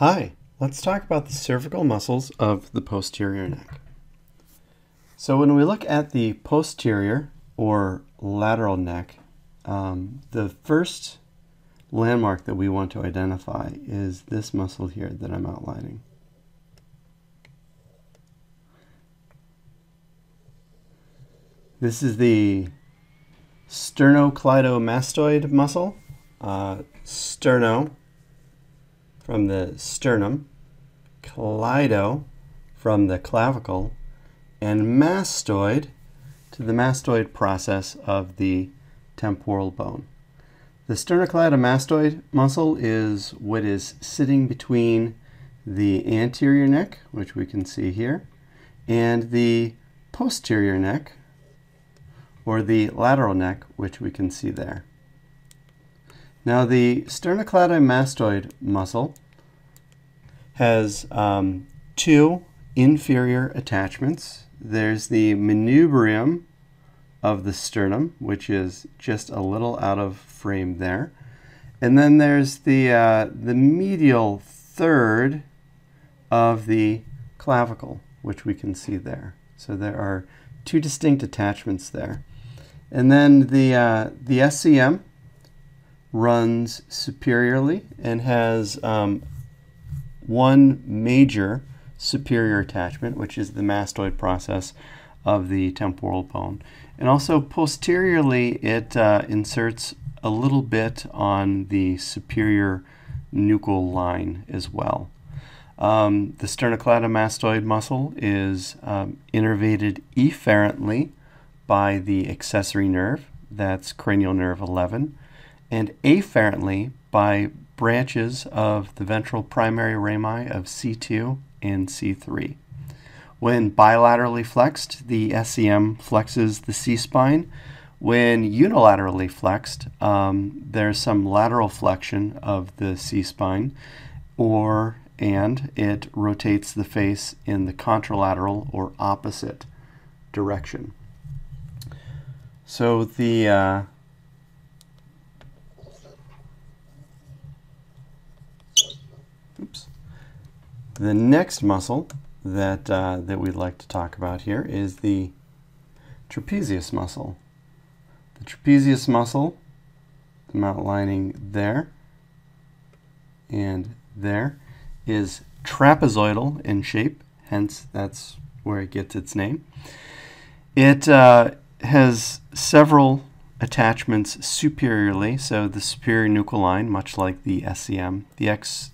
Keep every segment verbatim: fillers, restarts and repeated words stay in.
Hi, let's talk about the cervical muscles of the posterior neck. So when we look at the posterior or lateral neck, um, the first landmark that we want to identify is this muscle here that I'm outlining. This is the sternocleidomastoid muscle, uh, sterno from the sternum, cleido from the clavicle, and mastoid to the mastoid process of the temporal bone. The sternocleidomastoid muscle is what is sitting between the anterior neck, which we can see here, and the posterior neck, or the lateral neck, which we can see there. Now, the sternocleidomastoid muscle has um, two inferior attachments. There's the manubrium of the sternum, which is just a little out of frame there. And then there's the, uh, the medial third of the clavicle, which we can see there. So there are two distinct attachments there. And then the, uh, the S C M runs superiorly and has um, one major superior attachment, which is the mastoid process of the temporal bone. And also posteriorly, it uh, inserts a little bit on the superior nuchal line as well. Um, the sternocleidomastoid muscle is um, innervated efferently by the accessory nerve, that's cranial nerve eleven, and afferently by branches of the ventral primary rami of C two and C three. When bilaterally flexed, the S C M flexes the C-spine. When unilaterally flexed, um, there's some lateral flexion of the C-spine, or and it rotates the face in the contralateral or opposite direction. So the uh, Oops. The next muscle that, uh, that we'd like to talk about here is the trapezius muscle. The trapezius muscle, I'm outlining there and there, is trapezoidal in shape, hence that's where it gets its name. It uh, has several attachments superiorly, so the superior nuchal line, much like the S C M, the X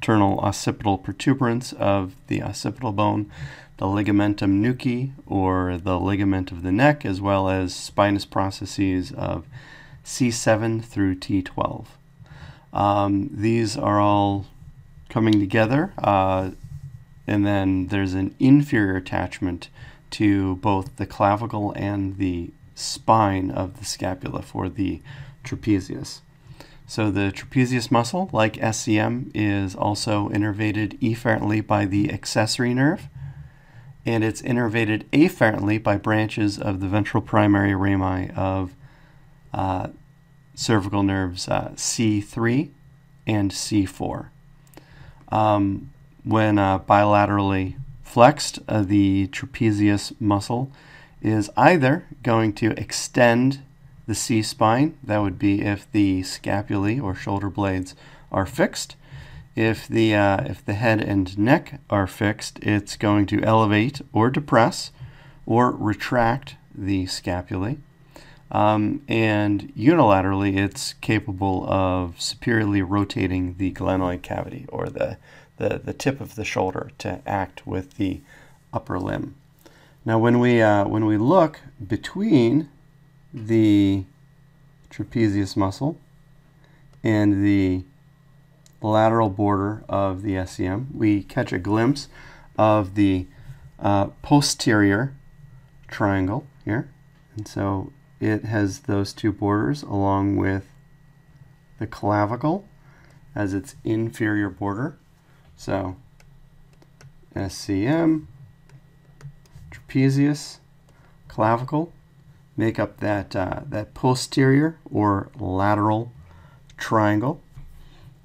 external occipital protuberance of the occipital bone, the ligamentum nuchae, or the ligament of the neck, as well as spinous processes of C seven through T twelve. Um, these are all coming together, uh, and then there's an inferior attachment to both the clavicle and the spine of the scapula for the trapezius. So the trapezius muscle, like S C M, is also innervated efferently by the accessory nerve, and it's innervated afferently by branches of the ventral primary rami of uh, cervical nerves uh, C three and C four. Um, when uh, bilaterally flexed, uh, the trapezius muscle is either going to extend the C-spine, that would be if the scapulae or shoulder blades are fixed. If the, uh, if the head and neck are fixed, it's going to elevate or depress or retract the scapulae. Um, and unilaterally, it's capable of superiorly rotating the glenoid cavity, or the, the, the tip of the shoulder, to act with the upper limb. Now, when we, uh, when we look between the trapezius muscle and the lateral border of the S C M, we catch a glimpse of the uh, posterior triangle here. And so it has those two borders along with the clavicle as its inferior border. So S C M, trapezius, clavicle make up that, uh, that posterior or lateral triangle.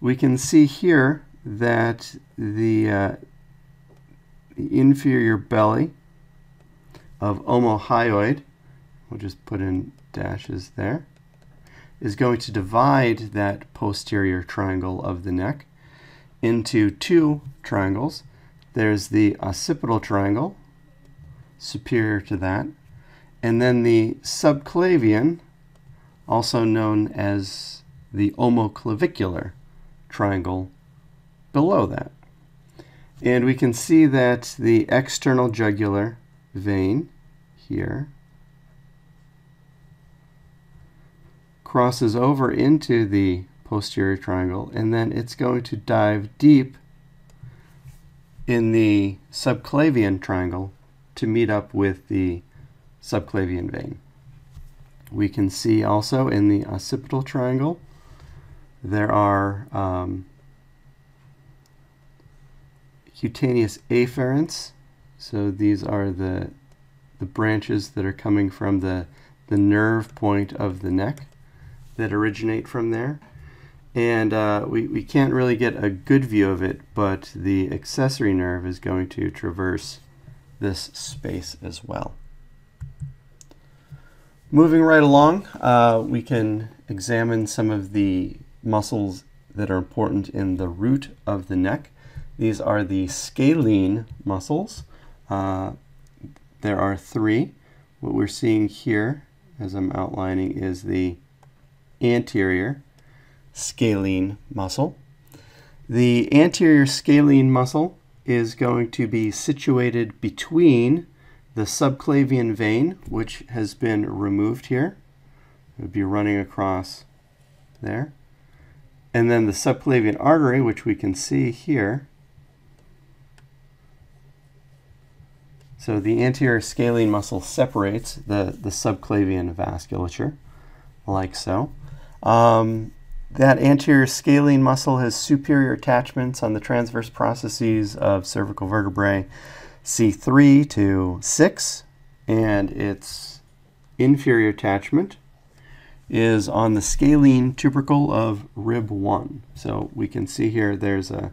We can see here that the, uh, the inferior belly of omohyoid, we'll just put in dashes there, is going to divide that posterior triangle of the neck into two triangles. There's the occipital triangle, superior to that, and then the subclavian, also known as the omoclavicular triangle, below that. And we can see that the external jugular vein here crosses over into the posterior triangle, and then it's going to dive deep in the subclavian triangle to meet up with the subclavian vein. We can see also in the occipital triangle there are um, cutaneous afferents. So these are the, the branches that are coming from the, the nerve point of the neck that originate from there. And uh, we, we can't really get a good view of it, but the accessory nerve is going to traverse this space as well. Moving right along, uh, we can examine some of the muscles that are important in the root of the neck. These are the scalene muscles. Uh, there are three. What we're seeing here, as I'm outlining, is the anterior scalene muscle. The anterior scalene muscle is going to be situated between the subclavian vein, which has been removed here. It would be running across there. And then the subclavian artery, which we can see here. So the anterior scalene muscle separates the, the subclavian vasculature, like so. Um, that anterior scalene muscle has superior attachments on the transverse processes of cervical vertebrae C three to six, and its inferior attachment is on the scalene tubercle of rib one. So we can see here there's a,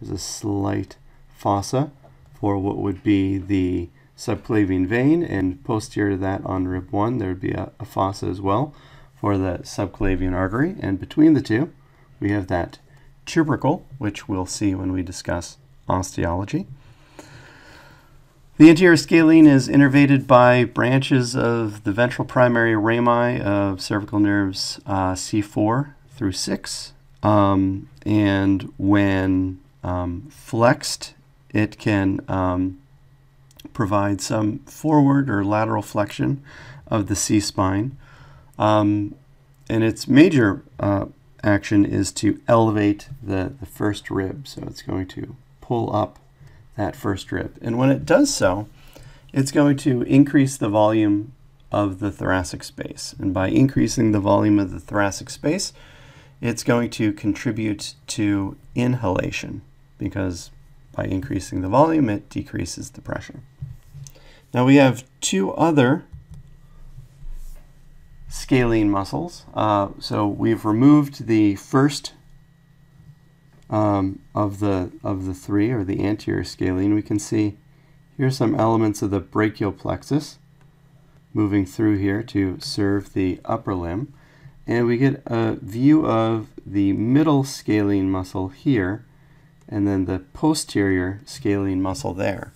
there's a slight fossa for what would be the subclavian vein, and posterior to that on rib one there would be a, a fossa as well for the subclavian artery, and between the two we have that tubercle, which we'll see when we discuss osteology. The anterior scalene is innervated by branches of the ventral primary rami of cervical nerves uh, C four through six, um, and when um, flexed it can um, provide some forward or lateral flexion of the C-spine, um, and its major uh, action is to elevate the, the first rib, so it's going to pull up that first rib. And when it does so, it's going to increase the volume of the thoracic space. And by increasing the volume of the thoracic space, it's going to contribute to inhalation, because by increasing the volume, it decreases the pressure. Now we have two other scalene muscles. Uh, so we've removed the first Um, of the of the three, or the anterior scalene. We can see here's some elements of the brachial plexus moving through here to serve the upper limb, and we get a view of the middle scalene muscle here, and then the posterior scalene muscle there.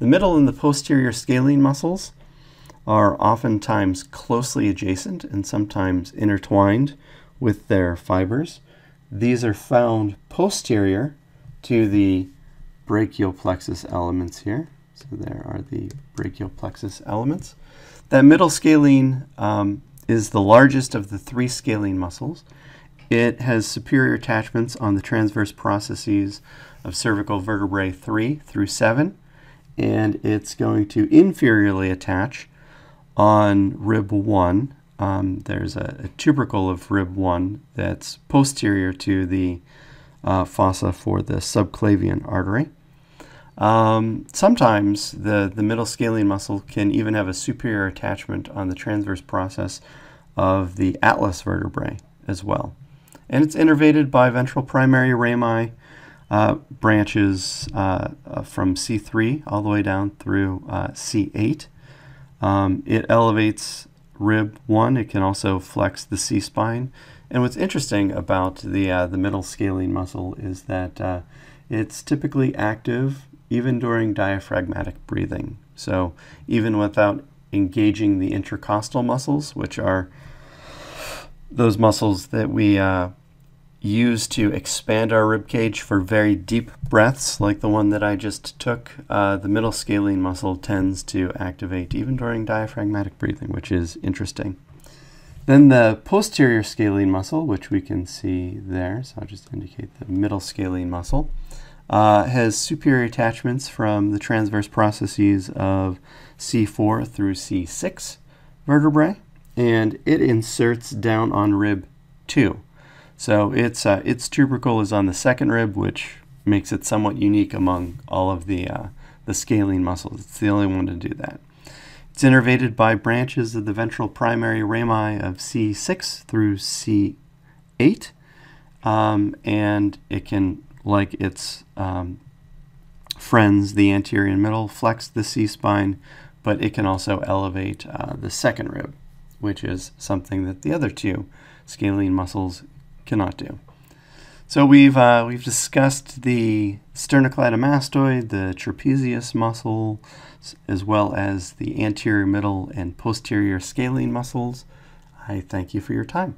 The middle and the posterior scalene muscles are oftentimes closely adjacent and sometimes intertwined with their fibers. These are found posterior to the brachial plexus elements here. So there are the brachial plexus elements. That middle scalene um, is the largest of the three scalene muscles. It has superior attachments on the transverse processes of cervical vertebrae three through seven, and it's going to inferiorly attach on rib one. Um, there's a, a tubercle of rib one that's posterior to the uh, fossa for the subclavian artery. Um, sometimes the, the middle scalene muscle can even have a superior attachment on the transverse process of the atlas vertebrae as well. And it's innervated by ventral primary rami uh, branches uh, from C three all the way down through uh, C eight. Um, it elevates rib one. It can also flex the C-spine. And what's interesting about the, uh, the middle scalene muscle is that uh, it's typically active even during diaphragmatic breathing. So even without engaging the intercostal muscles, which are those muscles that we uh, use to expand our rib cage for very deep breaths, like the one that I just took, uh, the middle scalene muscle tends to activate even during diaphragmatic breathing, which is interesting. Then the posterior scalene muscle, which we can see there, so I'll just indicate the middle scalene muscle, uh, has superior attachments from the transverse processes of C four through C six vertebrae, and it inserts down on rib two. So its, uh, its tubercle is on the second rib, which makes it somewhat unique among all of the, uh, the scalene muscles. It's the only one to do that. It's innervated by branches of the ventral primary rami of C six through C eight, um, and it can, like its um, friends, the anterior and middle, flex the C-spine, but it can also elevate uh, the second rib, which is something that the other two scalene muscles cannot do. So we've, uh, we've discussed the sternocleidomastoid, the trapezius muscle, as well as the anterior, middle, and posterior scalene muscles. I thank you for your time.